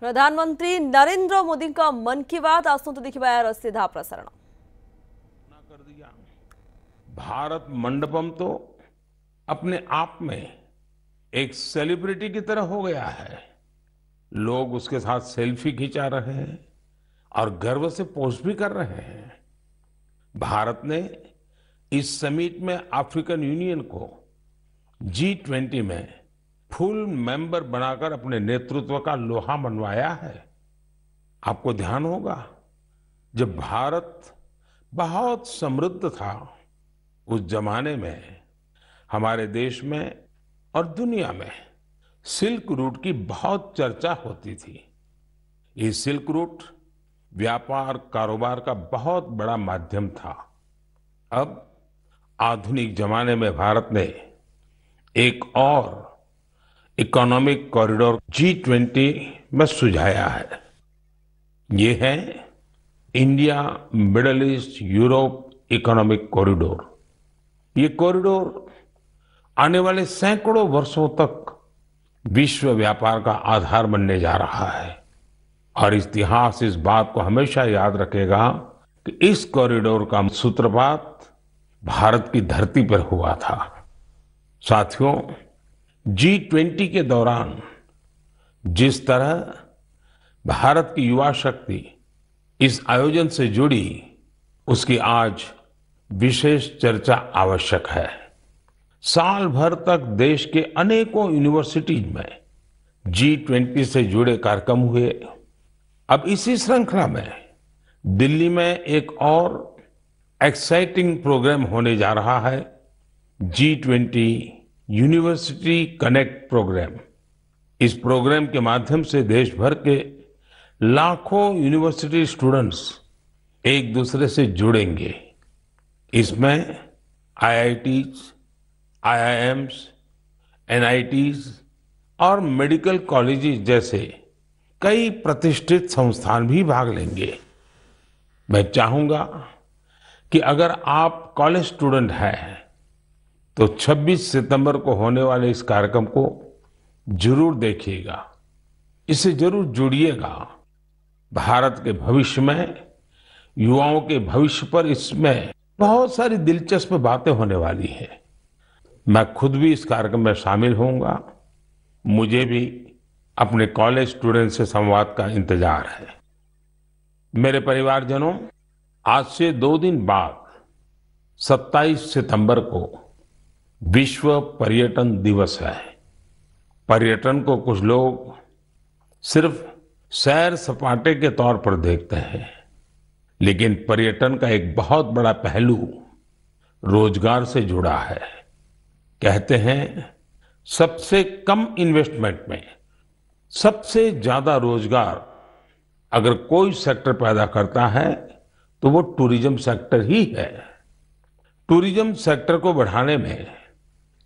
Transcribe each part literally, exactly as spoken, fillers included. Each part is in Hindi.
प्रधानमंत्री नरेंद्र मोदी का मन की बात आसंतु देखा यार सीधा प्रसारण कर दिया। भारत मंडपम तो अपने आप में एक सेलिब्रिटी की तरह हो गया है। लोग उसके साथ सेल्फी खिंचा रहे हैं और गर्व से पोस्ट भी कर रहे हैं। भारत ने इस समिट में अफ्रीकन यूनियन को जी ट्वेंटी में फुल मेंबर बनाकर अपने नेतृत्व का लोहा मनवाया है। आपको ध्यान होगा जब भारत बहुत समृद्ध था उस जमाने में हमारे देश में और दुनिया में सिल्क रूट की बहुत चर्चा होती थी। ये सिल्क रूट व्यापार कारोबार का बहुत बड़ा माध्यम था। अब आधुनिक जमाने में भारत ने एक और इकोनॉमिक कॉरिडोर जी ट्वेंटी में सुझाया है। ये है India Middle East Europe economic corridor. ये कॉरिडोर आने वाले सैकड़ों वर्षों तक विश्व व्यापार का आधार बनने जा रहा है और इतिहास इस बात को हमेशा याद रखेगा कि इस कॉरिडोर का सूत्रपात भारत की धरती पर हुआ था। साथियों, जी ट्वेंटी के दौरान जिस तरह भारत की युवा शक्ति इस आयोजन से जुड़ी उसकी आज विशेष चर्चा आवश्यक है। साल भर तक देश के अनेकों यूनिवर्सिटीज में जी ट्वेंटी से जुड़े कार्यक्रम हुए। अब इसी श्रृंखला में दिल्ली में एक और एक्साइटिंग प्रोग्राम होने जा रहा है, G twenty university connect programme. इस प्रोग्राम के माध्यम से देश भर के लाखों यूनिवर्सिटी स्टूडेंट्स एक दूसरे से जुड़ेंगे। इसमें I I T I I M N I T और मेडिकल कॉलेजेस जैसे कई प्रतिष्ठित संस्थान भी भाग लेंगे। मैं चाहूंगा कि अगर आप कॉलेज स्टूडेंट हैं तो छब्बीस सितंबर को होने वाले इस कार्यक्रम को जरूर देखिएगा, इससे जरूर जुड़िएगा। भारत के भविष्य में, युवाओं के भविष्य पर इसमें बहुत सारी दिलचस्प बातें होने वाली है। मैं खुद भी इस कार्यक्रम में शामिल होऊंगा। मुझे भी अपने कॉलेज स्टूडेंट से संवाद का इंतजार है। मेरे परिवारजनों, आज से दो दिन बाद सत्ताईस सितंबर को विश्व पर्यटन दिवस है। पर्यटन को कुछ लोग सिर्फ सैर सपाटे के तौर पर देखते हैं, लेकिन पर्यटन का एक बहुत बड़ा पहलू रोजगार से जुड़ा है। कहते हैं सबसे कम इन्वेस्टमेंट में सबसे ज्यादा रोजगार अगर कोई सेक्टर पैदा करता है तो वो टूरिज्म सेक्टर ही है। टूरिज्म सेक्टर को बढ़ाने में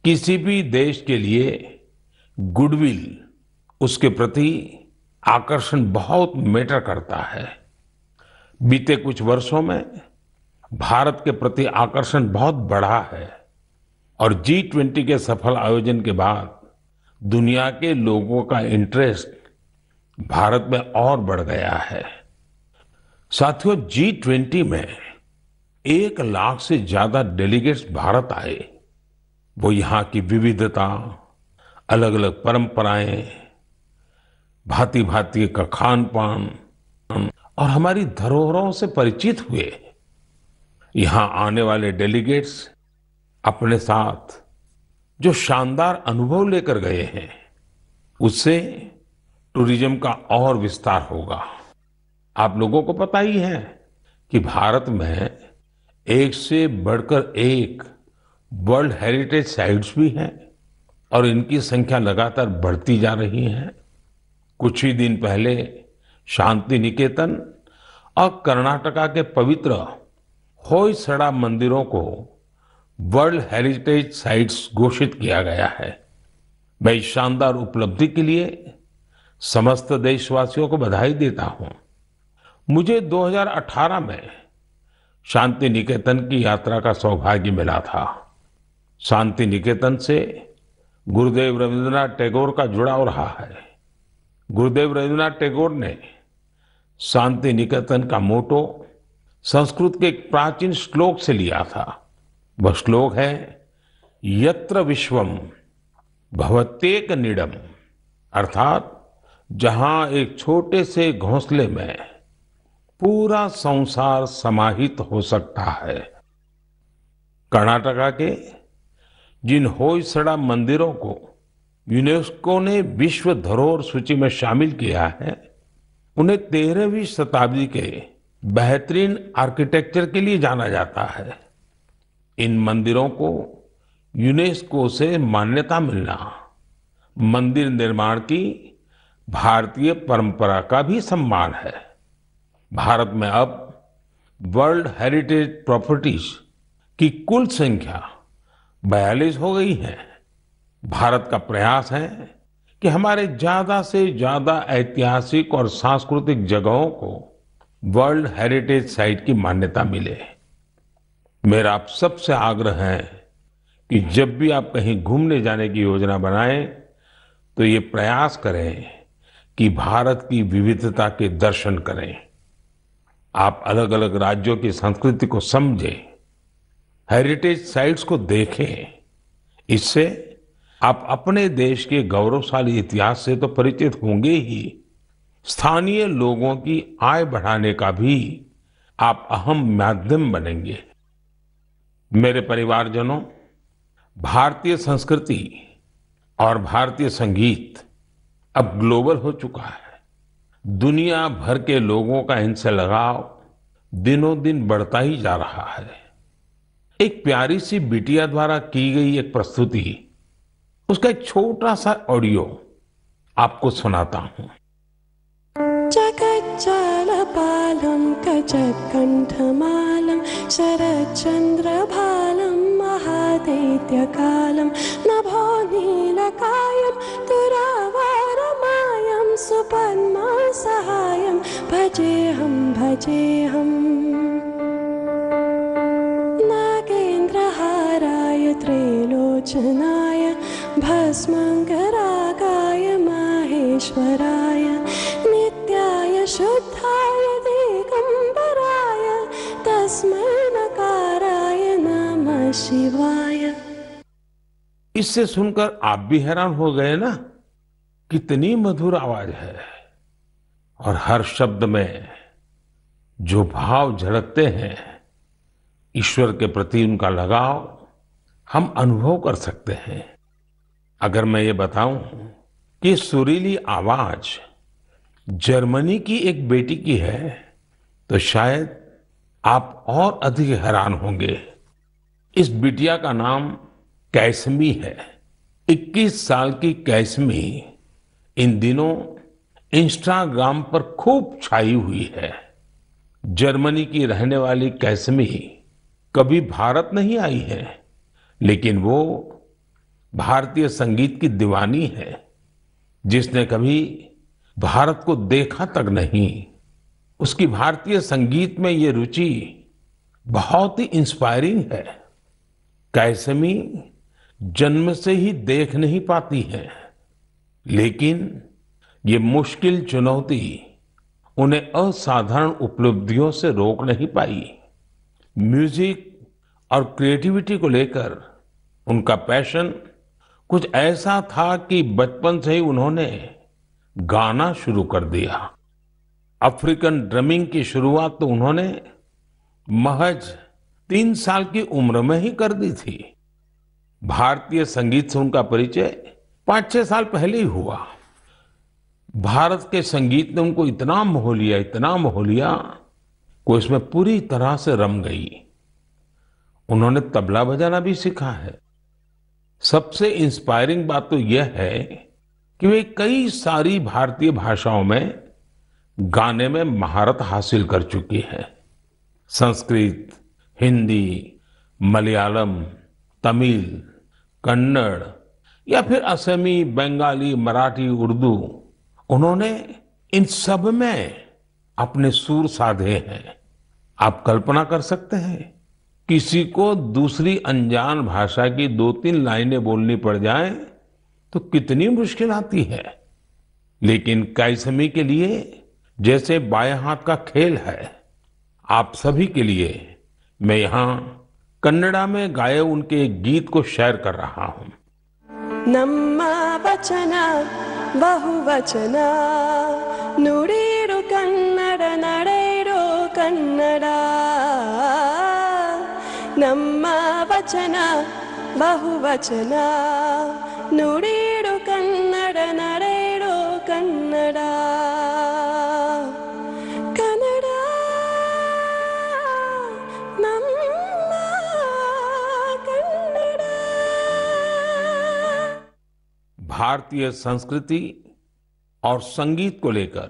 किसी भी देश के लिए गुडविल, उसके प्रति आकर्षण बहुत मैटर करता है। बीते कुछ वर्षों में भारत के प्रति आकर्षण बहुत बढ़ा है और जी ट्वेंटी के सफल आयोजन के बाद दुनिया के लोगों का इंटरेस्ट भारत में और बढ़ गया है। साथियों, जी ट्वेंटी में एक लाख से ज्यादा डेलीगेट्स भारत आए। वो यहाँ की विविधता, अलग अलग परंपराएं, भांति भांति का खान पान और हमारी धरोहरों से परिचित हुए। यहाँ आने वाले डेलीगेट्स अपने साथ जो शानदार अनुभव लेकर गए हैं उससे टूरिज्म का और विस्तार होगा। आप लोगों को पता ही है कि भारत में एक से बढ़कर एक वर्ल्ड हेरिटेज साइट्स भी हैं और इनकी संख्या लगातार बढ़ती जा रही है। कुछ ही दिन पहले शांति निकेतन और कर्नाटका के पवित्र होयसळा मंदिरों को वर्ल्ड हेरिटेज साइट्स घोषित किया गया है। मैं इस शानदार उपलब्धि के लिए समस्त देशवासियों को बधाई देता हूं। मुझे दो हज़ार अठारह में शांति निकेतन की यात्रा का सौभाग्य मिला था। शांति निकेतन से गुरुदेव रवींद्रनाथ टैगोर का जुड़ाव रहा है। गुरुदेव रवींद्रनाथ टैगोर ने शांति निकेतन का मोटो संस्कृत के एक प्राचीन श्लोक से लिया था। वह श्लोक है यत्र विश्वम भवत्येक नीडम, अर्थात जहां एक छोटे से घोंसले में पूरा संसार समाहित हो सकता है। कर्नाटका के जिन होयसळा मंदिरों को यूनेस्को ने विश्व धरोहर सूची में शामिल किया है, उन्हें तेरहवीं शताब्दी के बेहतरीन आर्किटेक्चर के लिए जाना जाता है। इन मंदिरों को यूनेस्को से मान्यता मिलना मंदिर निर्माण की भारतीय परंपरा का भी सम्मान है। भारत में अब वर्ल्ड हेरिटेज प्रॉपर्टीज की कुल संख्या बयालीस हो गई है। भारत का प्रयास है कि हमारे ज्यादा से ज्यादा ऐतिहासिक और सांस्कृतिक जगहों को वर्ल्ड हेरिटेज साइट की मान्यता मिले। मेरा आप सबसे आग्रह है कि जब भी आप कहीं घूमने जाने की योजना बनाएं तो ये प्रयास करें कि भारत की विविधता के दर्शन करें। आप अलग अलग राज्यों की संस्कृति को समझें, हेरिटेज साइट्स को देखें। इससे आप अपने देश के गौरवशाली इतिहास से तो परिचित होंगे ही, स्थानीय लोगों की आय बढ़ाने का भी आप अहम माध्यम बनेंगे। मेरे परिवारजनों, भारतीय संस्कृति और भारतीय संगीत अब ग्लोबल हो चुका है। दुनिया भर के लोगों का इनसे लगाव दिनों दिन बढ़ता ही जा रहा है। एक प्यारी सी बिटिया द्वारा की गई एक प्रस्तुति, उसका एक छोटा सा ऑडियो आपको सुनाता हूँ। जगज्जालपालं गजत्कण्ठमालं शरच्चन्द्रभालं महादैत्यकालं नभो नीलकायं तुरावारमायं सुपद्मासहायं भजेऽहं भजेऽहं नागेन्द्रहाराय त्रैलोचनाय भस्मकरागाय माहेश्वराय शुद्धाय दिगंबराय तस्मै नकाराय नमः शिवाय। इससे सुनकर आप भी हैरान हो गए ना, कितनी मधुर आवाज है और हर शब्द में जो भाव झलकते हैं, ईश्वर के प्रति उनका लगाव हम अनुभव कर सकते हैं। अगर मैं ये बताऊं कि सुरीली आवाज जर्मनी की एक बेटी की है तो शायद आप और अधिक हैरान होंगे। इस बिटिया का नाम कैसमी है। इक्कीस साल की कैसमी इन दिनों इंस्टाग्राम पर खूब छाई हुई है। जर्मनी की रहने वाली कैसमी कभी भारत नहीं आई है, लेकिन वो भारतीय संगीत की दीवानी है, जिसने कभी भारत को देखा तक नहीं। उसकी भारतीय संगीत में ये रुचि बहुत ही इंस्पायरिंग है। कैसमी जन्म से ही देख नहीं पाती है, लेकिन ये मुश्किल चुनौती उन्हें असाधारण उपलब्धियों से रोक नहीं पाई। म्यूजिक और क्रिएटिविटी को लेकर उनका पैशन कुछ ऐसा था कि बचपन से ही उन्होंने गाना शुरू कर दिया। अफ्रीकन ड्रमिंग की शुरुआत तो उन्होंने महज तीन साल की उम्र में ही कर दी थी। भारतीय संगीत से उनका परिचय पाँच छः साल पहले ही हुआ। भारत के संगीत ने उनको इतना मोह लिया, इतना मोह लिया को इसमें पूरी तरह से रम गई। उन्होंने तबला बजाना भी सीखा है। सबसे इंस्पायरिंग बात तो यह है कि वे कई सारी भारतीय भाषाओं में गाने में महारत हासिल कर चुकी हैं। संस्कृत, हिंदी, मलयालम, तमिल, कन्नड़ या फिर असमी, बंगाली, मराठी, उर्दू, उन्होंने इन सब में अपने सुर साधे हैं। आप कल्पना कर सकते हैं, किसी को दूसरी अनजान भाषा की दो तीन लाइनें बोलनी पड़ जाएं तो कितनी मुश्किल आती है। लेकिन कैसमी के लिए जैसे बाएं हाथ का खेल है, आप सभी के लिए मैं यहाँ कन्नड़ा में गाए उनके गीत को शेयर कर रहा हूँ। नम्मा वचना बहुवचना नुडीरु कन्नड़ नडेरु कन्नड़ा नम्मा वचना बहुवचना नुडीरु कन्नड़ नडेरु कन्नड़ा भारतीय संस्कृति और संगीत को लेकर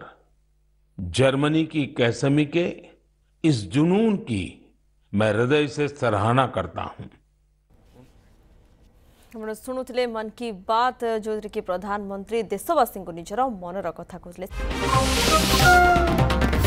जर्मनी की कैसमी के इस जुनून की मैं हृदय से सराहना करता हूँ। हम सुनुले मन की बात जो प्रधानमंत्री देशवासी को निजर मन कथा कहते।